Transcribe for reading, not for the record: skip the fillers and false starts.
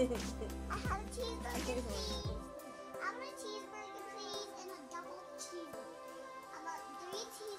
I have a cheeseburger, please. I want a cheeseburger, please, and a double cheeseburger. I want 3 cheeseburgers.